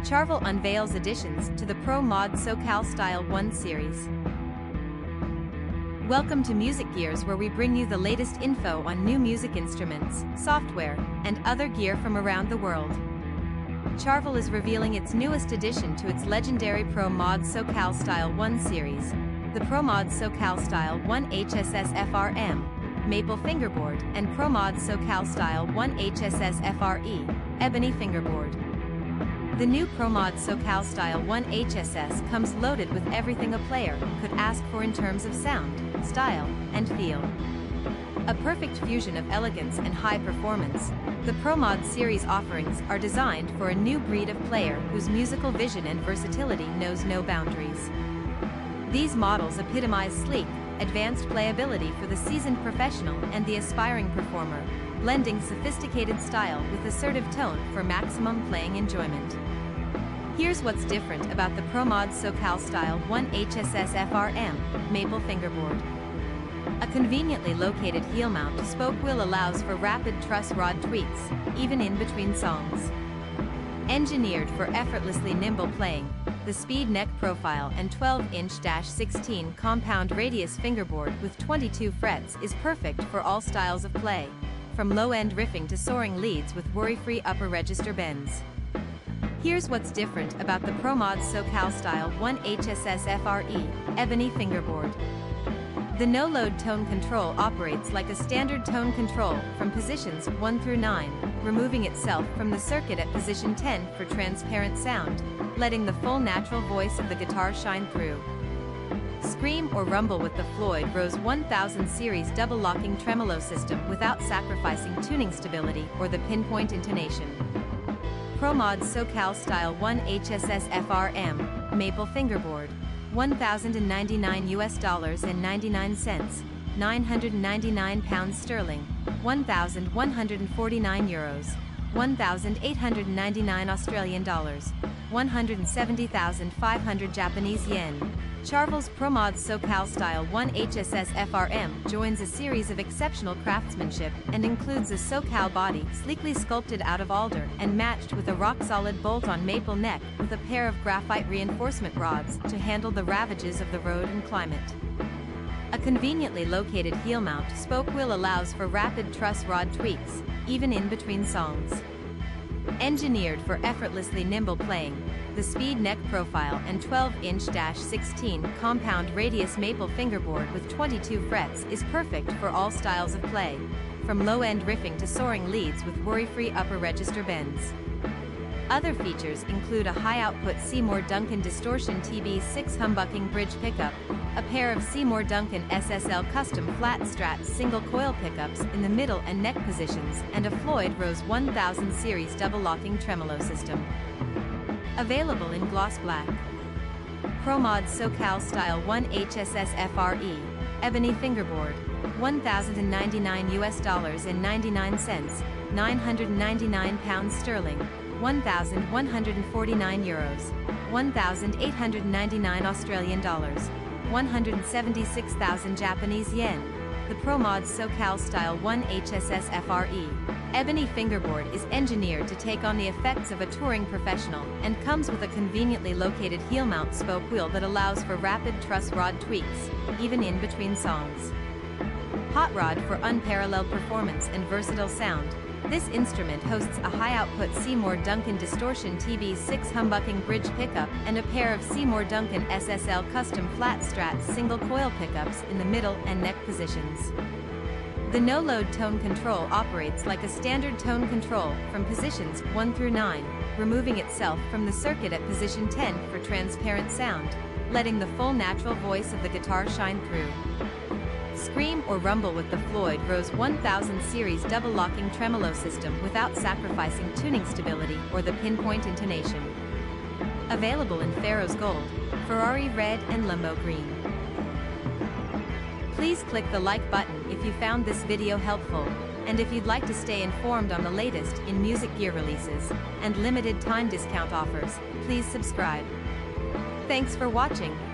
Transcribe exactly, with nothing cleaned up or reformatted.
Charvel unveils additions to the Pro-Mod So-Cal Style one Series. Welcome to Music Gears, where we bring you the latest info on new music instruments, software, and other gear from around the world. Charvel is revealing its newest addition to its legendary Pro-Mod So-Cal Style one Series, the Pro-Mod So-Cal Style one H S S F R M, Maple Fingerboard, and Pro-Mod So-Cal Style one H S S F R E, Ebony Fingerboard. The new Pro-Mod So-Cal Style one H S S comes loaded with everything a player could ask for in terms of sound, style, and feel. A perfect fusion of elegance and high performance, the Pro-Mod series offerings are designed for a new breed of player whose musical vision and versatility knows no boundaries. These models epitomize sleek, advanced playability for the seasoned professional and the aspiring performer, blending sophisticated style with assertive tone for maximum playing enjoyment. Here's what's different about the Pro-Mod So-Cal Style one H S S F R M Maple Fingerboard. A conveniently located heel mount spoke wheel allows for rapid truss rod tweaks, even in between songs. Engineered for effortlessly nimble playing, the speed neck profile and twelve inch sixteen compound radius fingerboard with twenty-two frets is perfect for all styles of play, from low-end riffing to soaring leads with worry-free upper register bends. Here's what's different about the Pro-Mod So-Cal Style one H S S F R E, Ebony Fingerboard. The no-load tone control operates like a standard tone control from positions one through nine, removing itself from the circuit at position ten for transparent sound, letting the full natural voice of the guitar shine through. Scream or rumble with the Floyd Rose one thousand Series double-locking tremolo system without sacrificing tuning stability or the pinpoint intonation. Pro-Mod So-Cal Style one H S S F R M, Maple Fingerboard. one thousand ninety-nine U S dollars and ninety-nine cents, nine hundred ninety-nine pounds sterling, one thousand one hundred forty-nine euros, one thousand eight hundred ninety-nine Australian dollars, one hundred seventy thousand five hundred Japanese yen. Charvel's Pro-Mod So-Cal Style one H S S F R M joins a series of exceptional craftsmanship and includes a So-Cal body sleekly sculpted out of alder and matched with a rock-solid bolt-on maple neck with a pair of graphite reinforcement rods to handle the ravages of the road and climate. A conveniently located heel mount spoke wheel allows for rapid truss rod tweaks, even in between songs. Engineered for effortlessly nimble playing, the speed neck profile and twelve inch sixteen compound radius maple fingerboard with twenty-two frets is perfect for all styles of play, from low-end riffing to soaring leads with worry-free upper register bends. Other features include a high-output Seymour Duncan Distortion T B six humbucking bridge pickup, a pair of Seymour Duncan S S L Custom flat strat single coil pickups in the middle and neck positions, and a Floyd Rose one thousand Series double-locking tremolo system. Available in gloss black. Pro-Mod So-Cal Style one H S S F R E, Ebony Fingerboard, one thousand ninety-nine U S dollars and ninety-nine cents, nine hundred ninety-nine pounds sterling, one thousand one hundred forty-nine euros, one thousand eight hundred ninety-nine Australian dollars, one hundred seventy-six thousand Japanese yen. The Pro-Mod So-Cal Style one H S S F R E, Ebony Fingerboard is engineered to take on the effects of a touring professional and comes with a conveniently located heel mount spoke wheel that allows for rapid truss rod tweaks, even in between songs. Hot rod for unparalleled performance and versatile sound. This instrument hosts a high-output Seymour Duncan Distortion T B six humbucking bridge pickup and a pair of Seymour Duncan S S L Custom flat strat single coil pickups in the middle and neck positions. The no-load tone control operates like a standard tone control from positions one through nine, removing itself from the circuit at position ten for transparent sound, letting the full natural voice of the guitar shine through. Scream or rumble with the Floyd Rose one thousand Series double-locking tremolo system without sacrificing tuning stability or the pinpoint intonation. Available in Pharaoh's Gold, Ferrari Red, and Limbo Green. Please click the like button if you found this video helpful, and if you'd like to stay informed on the latest in music gear releases and limited time discount offers, please subscribe. Thanks for watching.